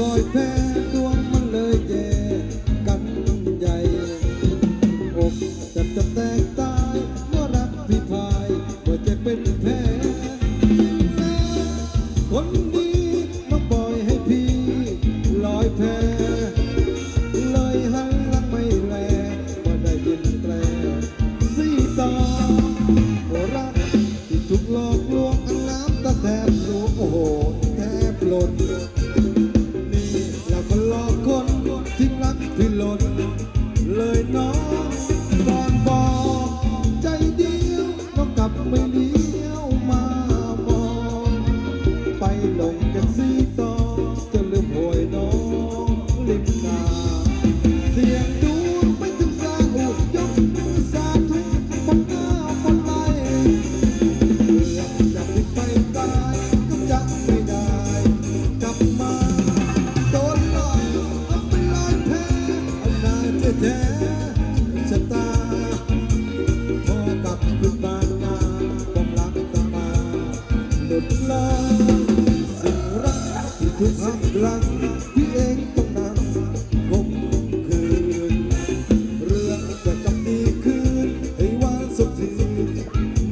ลอยแพดวงมันเลยแย่กันใหญ่อกจะแตกตายเมื่อรักพี่พายว่าจะเป็นแพ้คนดีน้องปล่อยให้พี่ลอยแพเลยหันหลังไม่แลว่าได้ยินแตรสีตารักที่ถูกหลอกลวงอันน้ำตาแทบหลวงโอ้โหแทบหล่นทิ้งรักที่หล่นเลยน้องตอนบอกใจเดียวน้องกลับไม่เลี้ยวมามองไปลงกันสีตอจะลืมหวยน้องลิบตาเสียงดูไม่ถึงสาหูยกมือสาธุบนหน้าบนไหลเลือกจะปิดไปตายก็จะไม่ได้กลับมาโดนหลอกแท้ชะตาพอกับคืนบานนาความรักตามมาหมดลาสิ่งรักที่ทุกข์หักหลังที่เองต้องนำคมคืนเรื่องจะกลับดีคืนไอ้วันสุดที่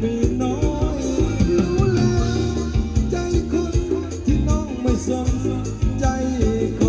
มีน้อยรู้แล้วใจคนที่น้องไม่สนใจ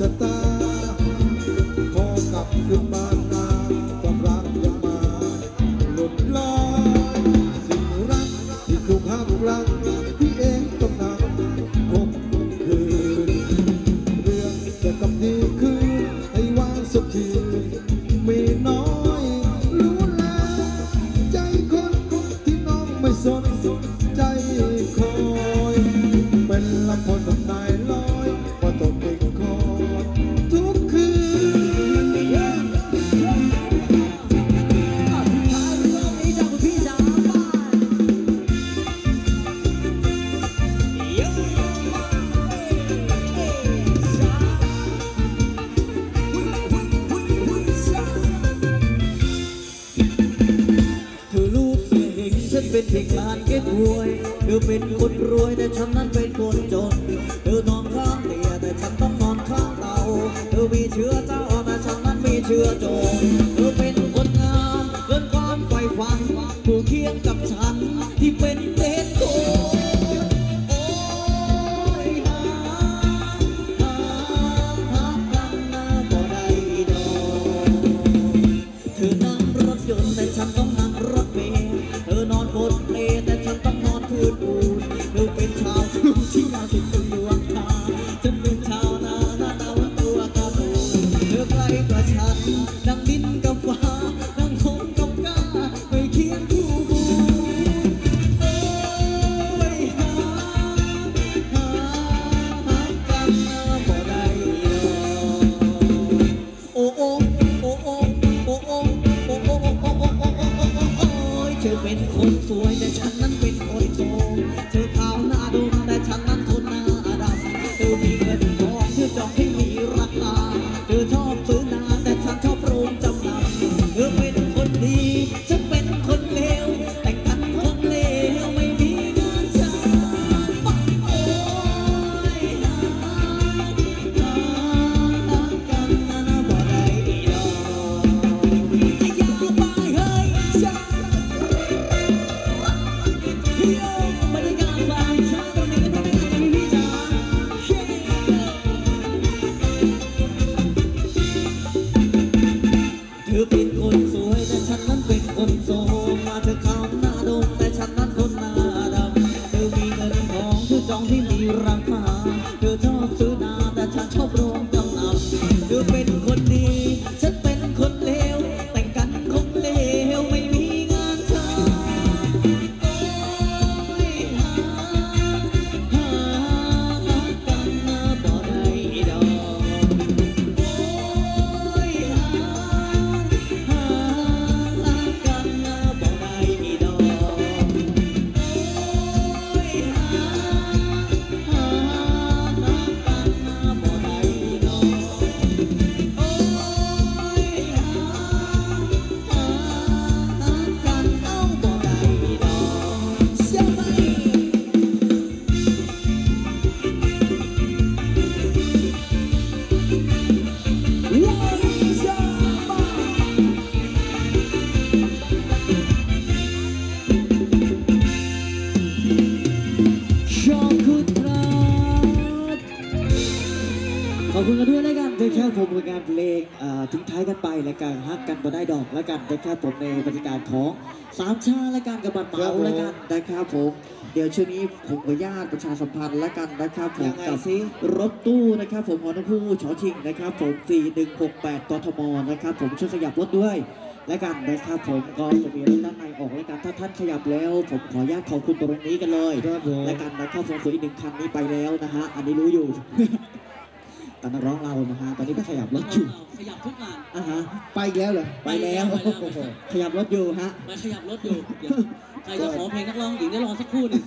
ชะตาขอกลับคืนบ้านนาความรักยังมาหลุดลอยสิ่งรักที่ถูกหักหลังที่เองต้องนำคมคืนเรื่องจะกลับดีคืนให้วางสักทีไม่น้อยรู้แล้วใจคนที่น้องไม่สนใจคอยเป็นละครน้ำตาลอยว่าตกเป็นเป็นเด็กบ้านเก็บรวยเธอเป็นคนรวยแต่ฉันนั้นเป็นคนจนเธอนอนข้างเตียงแต่ฉันต้องนอนข้างเตาเธอมีเชื้อเจ้าแต่ฉันนั้นมีเชื้อโจรเธอเป็นคนงามเกินความใฝ่ฝันผู้เคียงกับฉันที่เป็นเด็กโต ได้ดอกแล้วกันนะครับผมในบรรยากาศของสามชาและกันกับบัตรเมาและกันนะครับผมเดี๋ยวช่วงนี้ผมขออนุญาตประชาสัมพันธ์และกันนะครับผมกับรถตู้นะครับผมฮอนด้าผู้ชอชิงนะครับผม4168 กทมนะครับผมช่วยขยับรถด้วยและกันนะครับผมก็จะมีรถด้านในออกและกันถ้าท่านขยับแล้วผมขออนุญาตขอบคุณตรงนี้กันเลยและกันนะครับผมส่วนอีก1คันนี้ไปแล้วนะฮะอันนี้รู้อยู่แต่นักร้องเรานะฮะตอนนี้ก็ขยับรถอยู่ขยับทุกงานอ่ะฮะไปแล้วเหรอไปแล้วขยับรถอยู่ฮะไปขยับรถอยู่ใครจะขอเพลงนักร้องหญิงได้รอสักครู่หนึ่ง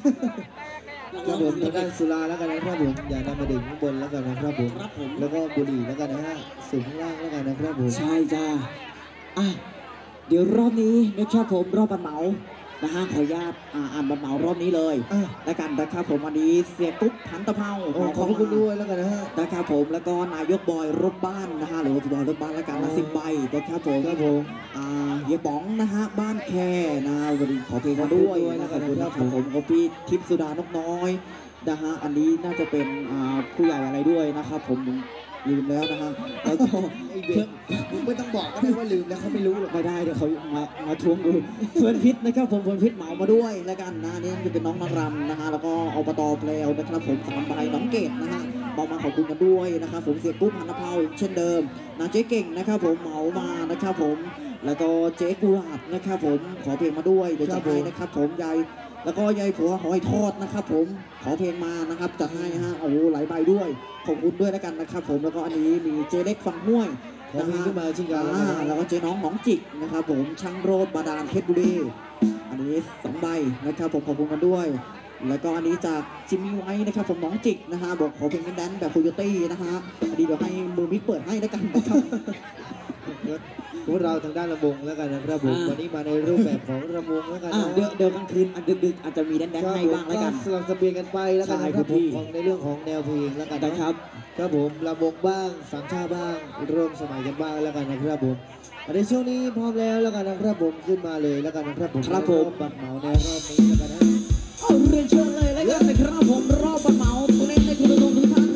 ครับผมทางด้านสุราแล้วกันนะครับผมอย่านำมาดื่มข้างบนแล้วกันนะครับผมแล้วก็บุหรี่แล้วกันนะฮะสูบข้างล่างแล้วกันนะครับผมใช่จ้าอ่ะเดี๋ยวรอบนี้นะครับผมรอบบัตรเหมานะฮะขออนุญาตอ่านบัตรเหมารอบนี้เลยและกันนะครับผมวันนี้เสียตุ๊กพันตะเภาขอบคุณด้วยแล้วกันนะฮะนะครับผมแล้วก็นายกบอยรถบ้านนะฮะหรือว่าบอยรถบ้านแล้วกันนะ10ใบนะครับผมครับผมเฮียป๋องนะฮะบ้านแค่นะวันนี้ขอเพลงมาด้วยนะครับผมก็พี่ทิพย์สุดานกน้อยนะฮะอันนี้น่าจะเป็นผู้ใหญ่อะไรด้วยนะครับผมลืมแล้วนะฮะแล้วก็ไม่ต้องบอกก็ได้ว่าลืมแล้วเขาไม่รู้หรอกไม่ได้เดี๋ยวเขามาทวงดูเพื่อนพิษนะครับผมเพื่อนพิษเหมามาด้วยแล้วกันนะนี่จะเป็นน้องนางรำนะฮะแล้วก็อบตแปลวนะครับผมสามใบน้องเกศนะฮะมาขอบคุณกันด้วยนะครับผมเสียกู้พันธุ์เผาเช่นเดิมนะเจ๊เก่งนะครับผมเหมามานะครับผมแล้วก็เจ๊กุหลาบนะครับผมขอเพลงมาด้วยเดี๋ยวจะให้นะครับผมยายแล้วก็ยายผัวหอยทอดนะครับผมขอเพลงมานะครับจัดให้ฮะโอ้โหหลายใบด้วยขอบคุณด้วยแล้วกันนะครับผมแล้วก็อันนี้มีเจเล็กฟังห้วยนะฮะขึ้นมาชิงกันแล้วก็เจน้องหนองจิกนะครับผมช่างโรดบาดาลเพชรบุรีอันนี้2ใบนะครับผมขอบคุณกันด้วยแล้วก็อันนี้จากจิมมี่ไว้นะครับผมน้องจิกนะฮะบอกขอเพลงแดนแบบโคโยตี้นะฮะอันนี้เดี๋ยวให้มือมิกเปิดให้แล้วกันนะครับพวกเราทางด้านระบงแล้วกันนะครับผมวันนี้มาในรูปแบบของระบงแล้วกันเดี๋ยวกลางคืนอันดึกๆอาจจะมีแดนๆให้บ้างแล้วกันสลับสเปลี่ยนกันไปแล้วกันนะครับผมในเรื่องของแนวเพลงแล้วกันนะครับครับผมระบงบ้างสามชาบ้างร่วมสมัยกันบ้างแล้วกันนะครับผมในช่วงนี้พร้อมแล้วแล้วกันนะครับผมขึ้นมาเลยแล้วกันนะครับผมครับผมบัตรเหมาในรอบนี้แล้วกันนะเอาเรียนเชิญเลยแล้วกันนะครับผมรอบบัตรเหมาตัวเล่นในคุณทุกท่าน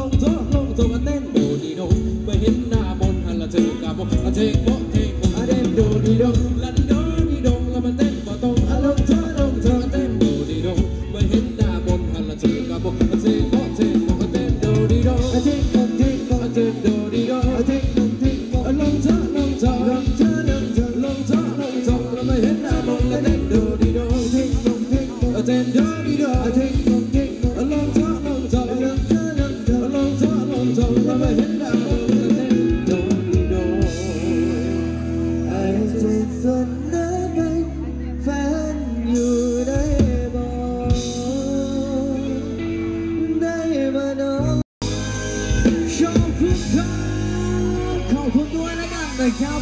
ลงเธอมาเต้นโดดีโดเมื่อเห็นหน้าบนหันละเธอกาบอาเจกโบเทกผมอาเดนโดดีโดลันโดดีโดแล้วมาเต้นบ่ตรงลงเธอมาเต้นโดดีโดเมื่อเห็นหน้าบนหันละเธอกาบอาเจกโบเทกผมอาเต้นโดดีโดอาเจกโบเทกผมอาเต้นโดดีโดอาเจกโบเทกผมลงเธอแล้วมาเห็นหน้าบนละเต้นโดดีโดอาเจกโบเทกผมอาเต้นโดดีโดอาเจกโบเทกผมลงเธอขอบคุณด้วยแล้วกันนะครับ